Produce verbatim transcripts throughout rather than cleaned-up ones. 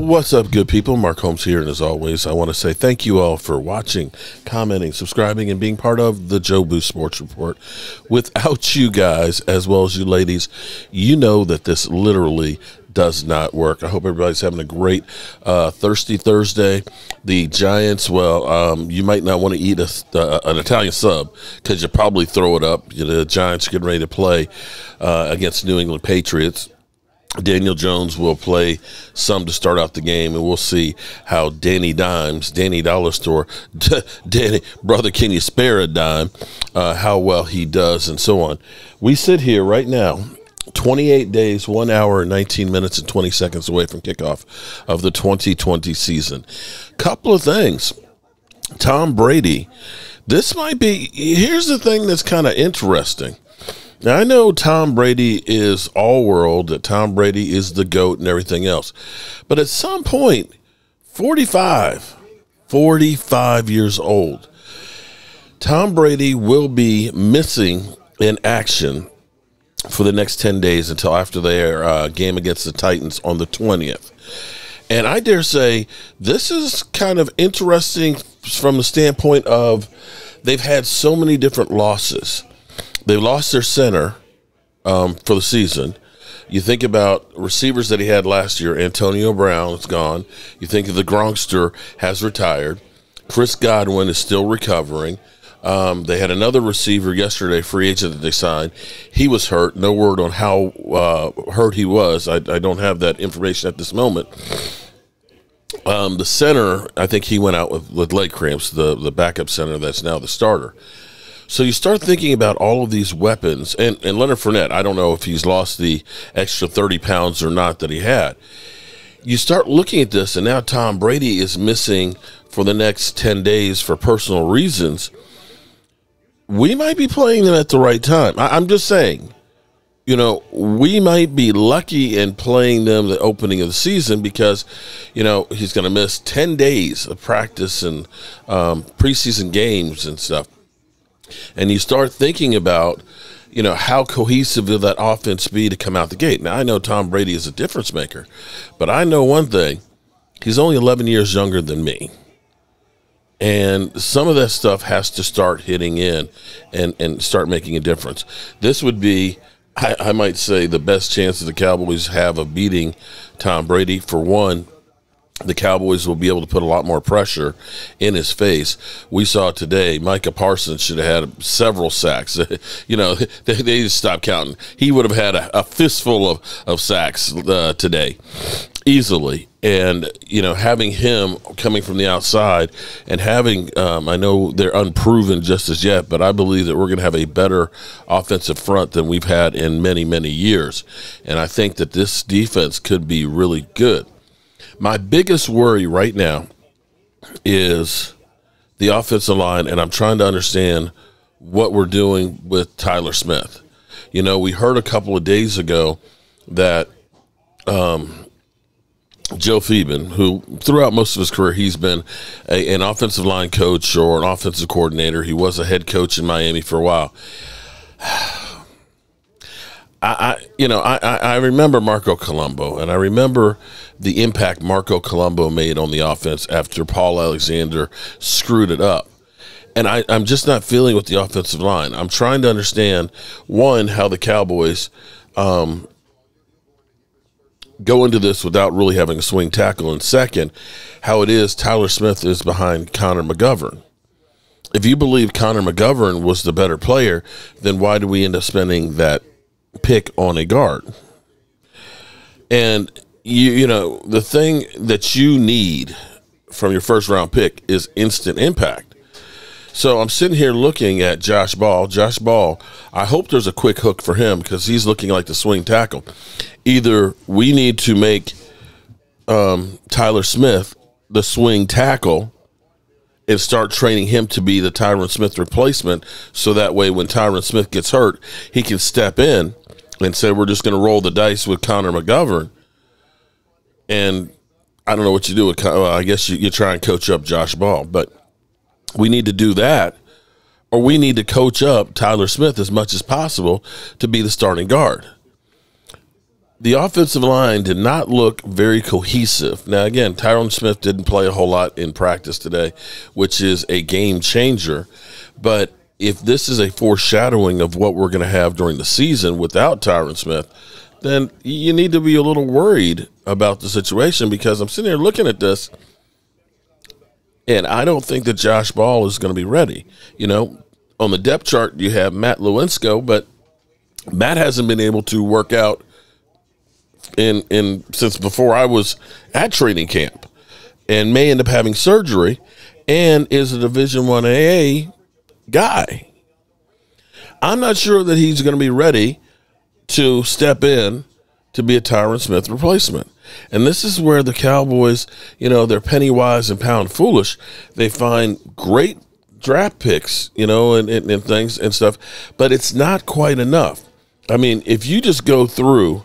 What's up, good people? Mark Holmes here, and as always, I want to say thank you all for watching, commenting, subscribing, and being part of the Jobu Sports Report. Without you guys, as well as you ladies, you know that this literally does not work. I hope everybody's having a great uh, Thirsty Thursday. The Giants, well, um, you might not want to eat a, uh, an Italian sub because you'll probably throw it up. You know, the Giants are getting ready to play uh, against New England Patriots. Daniel Jones will play some to start out the game, and we'll see how Danny Dimes, Danny Dollar Store, Danny, brother, can you spare a dime, uh, how well he does and so on. We sit here right now, twenty-eight days, one hour, nineteen minutes, and twenty seconds away from kickoff of the twenty twenty season. Couple of things. Tom Brady, this might be, here's the thing that's kind of interesting. Now, I know Tom Brady is all-world, that Tom Brady is the GOAT and everything else. But at some point, forty-five, forty-five years old, Tom Brady will be missing in action for the next ten days until after their uh, game against the Titans on the twentieth. And I dare say this is kind of interesting from the standpoint of they've had so many different losses. They lost their center um, for the season. You think about receivers that he had last year. Antonio Brown is gone. You think of the Gronkster has retired. Chris Godwin is still recovering. Um, they had another receiver yesterday, free agent that they signed. He was hurt. No word on how uh, hurt he was. I, I don't have that information at this moment. Um, the center, I think he went out with, with leg cramps, the, the backup center that's now the starter. So you start thinking about all of these weapons, and, and Leonard Fournette, I don't know if he's lost the extra thirty pounds or not that he had. You start looking at this, and now Tom Brady is missing for the next ten days for personal reasons. We might be playing them at the right time. I, I'm just saying, you know, we might be lucky in playing them the opening of the season because, you know, he's going to miss ten days of practice and um, preseason games and stuff. And you start thinking about, you know, how cohesive will that offense be to come out the gate. Now, I know Tom Brady is a difference maker, but I know one thing. He's only eleven years younger than me. And some of that stuff has to start hitting in and, and start making a difference. This would be, I, I might say, the best chance that the Cowboys have of beating Tom Brady. For one, the Cowboys will be able to put a lot more pressure in his face. We saw today Micah Parsons should have had several sacks. You know, they, they just stopped counting. He would have had a, a fistful of, of sacks uh, today easily. And, you know, having him coming from the outside and having, um, I know they're unproven just as yet, but I believe that we're going to have a better offensive front than we've had in many, many years. And I think that this defense could be really good. My biggest worry right now is the offensive line, and I'm trying to understand what we're doing with Tyler Smith. You know, we heard a couple of days ago that um, Joe Philbin, who throughout most of his career, he's been a, an offensive line coach or an offensive coordinator. He was a head coach in Miami for a while. I, you know, I, I remember Marco Colombo, and I remember the impact Marco Colombo made on the offense after Paul Alexander screwed it up. And I, I'm just not feeling with the offensive line. I'm trying to understand, one, how the Cowboys um, go into this without really having a swing tackle, and second, how it is Tyler Smith is behind Connor McGovern. If you believe Connor McGovern was the better player, then why do we end up spending that pick on a guard? And you you know, the thing that you need from your first round pick is instant impact. So I'm sitting here looking at Josh Ball. Josh Ball, I hope there's a quick hook for him because he's looking like the swing tackle. Either we need to make um, Tyler Smith the swing tackle and start training him to be the Tyron Smith replacement so that way when Tyron Smith gets hurt, he can step in and say we're just going to roll the dice with Connor McGovern. And I don't know what you do with Connor. Well, I guess you, you try and coach up Josh Ball. But we need to do that, or we need to coach up Tyler Smith as much as possible to be the starting guard. the offensive line did not look very cohesive. Now, again, Tyron Smith didn't play a whole lot in practice today, which is a game changer. But if this is a foreshadowing of what we're going to have during the season without Tyron Smith, then you need to be a little worried about the situation, because I'm sitting here looking at this, and I don't think that Josh Ball is going to be ready. You know, on the depth chart, you have Matt Lewinsko, but Matt hasn't been able to work out in, in since before I was at training camp, and may end up having surgery, and is a Division one A A guy. I'm not sure that he's going to be ready to step in to be a Tyron Smith replacement. And this is where the Cowboys, you know, they're penny wise and pound foolish. They find great draft picks, you know, and, and, and things and stuff, but it's not quite enough. I mean, if you just go through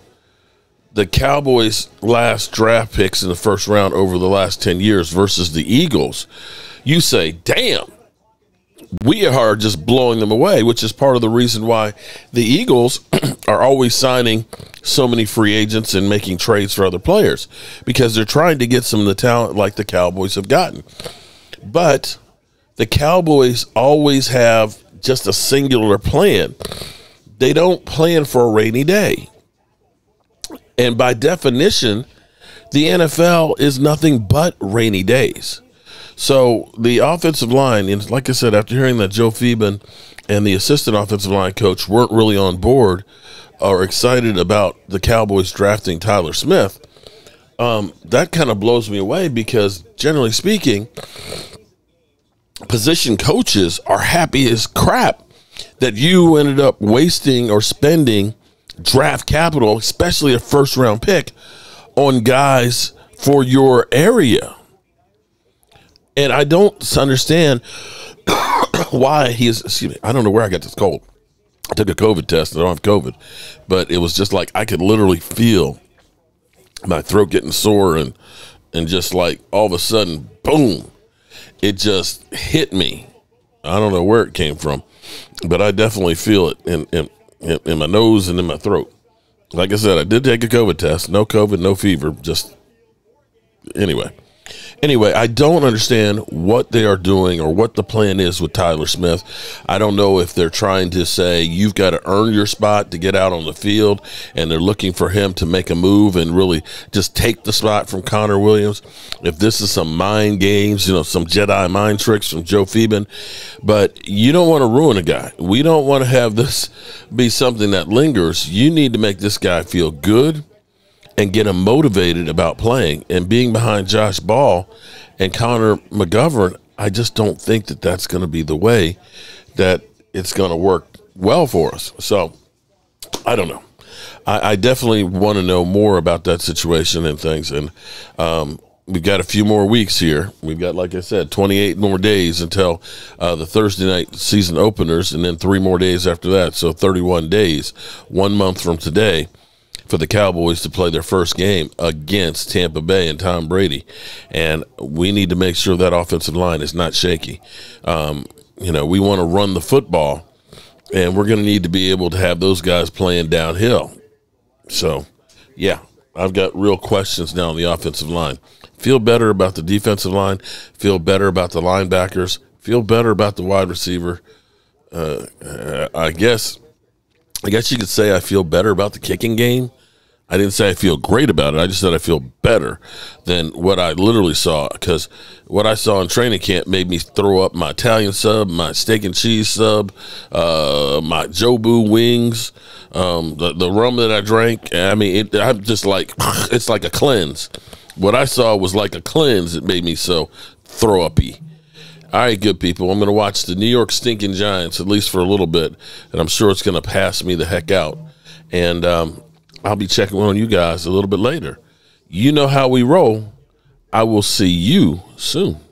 the Cowboys' last draft picks in the first round over the last ten years versus the Eagles, you say, damn, we are just blowing them away, which is part of the reason why the Eagles are always signing so many free agents and making trades for other players, because they're trying to get some of the talent like the Cowboys have gotten. But the Cowboys always have just a singular plan. They don't plan for a rainy day. And by definition, the N F L is nothing but rainy days. So the offensive line, and like I said, after hearing that Joe Philbin and the assistant offensive line coach weren't really on board or excited about the Cowboys drafting Tyler Smith, um, that kind of blows me away, because generally speaking, position coaches are happy as crap that you ended up wasting or spending draft capital, especially a first-round pick, on guys for your area. And I don't understand why he is, excuse me, I don't know where I got this cold. I took a COVID test, and I don't have COVID, but it was just like I could literally feel my throat getting sore, and, and just like all of a sudden, boom, it just hit me. I don't know where it came from, but I definitely feel it in, in, in, in my nose and in my throat. Like I said, I did take a COVID test, no COVID, no fever, just anyway. Anyway, I don't understand what they are doing or what the plan is with Tyler Smith. I don't know if they're trying to say you've got to earn your spot to get out on the field, and they're looking for him to make a move and really just take the spot from Connor Williams. If this is some mind games, you know, some Jedi mind tricks from Joe Philbin, but you don't want to ruin a guy. We don't want to have this be something that lingers. You need to make this guy feel good and get him motivated about playing. And being behind Josh Ball and Connor McGovern, I just don't think that that's going to be the way that it's going to work well for us. So I don't know. I, I definitely want to know more about that situation and things. And um, we've got a few more weeks here. We've got, like I said, twenty-eight more days until uh, the Thursday night season openers, and then three more days after that. So thirty-one days, one month from today, for the Cowboys to play their first game against Tampa Bay and Tom Brady. And we need to make sure that offensive line is not shaky. Um, you know, we want to run the football, and we're going to need to be able to have those guys playing downhill. So, yeah, I've got real questions now on the offensive line. Feel better about the defensive line. Feel better about the linebackers. Feel better about the wide receiver. Uh, I guess I guess you could say I feel better about the kicking game. I didn't say I feel great about it. I just said I feel better than what I literally saw, because what I saw in training camp made me throw up my Italian sub, my steak and cheese sub, uh, my Jobu wings, um, the, the rum that I drank. I mean, it, I'm just like, it's like a cleanse. What I saw was like a cleanse. It made me so throw uppy. All right, good people, I'm going to watch the New York stinking Giants, at least for a little bit, and I'm sure it's going to pass me the heck out. And um, I'll be checking on you guys a little bit later. You know how we roll. I will see you soon.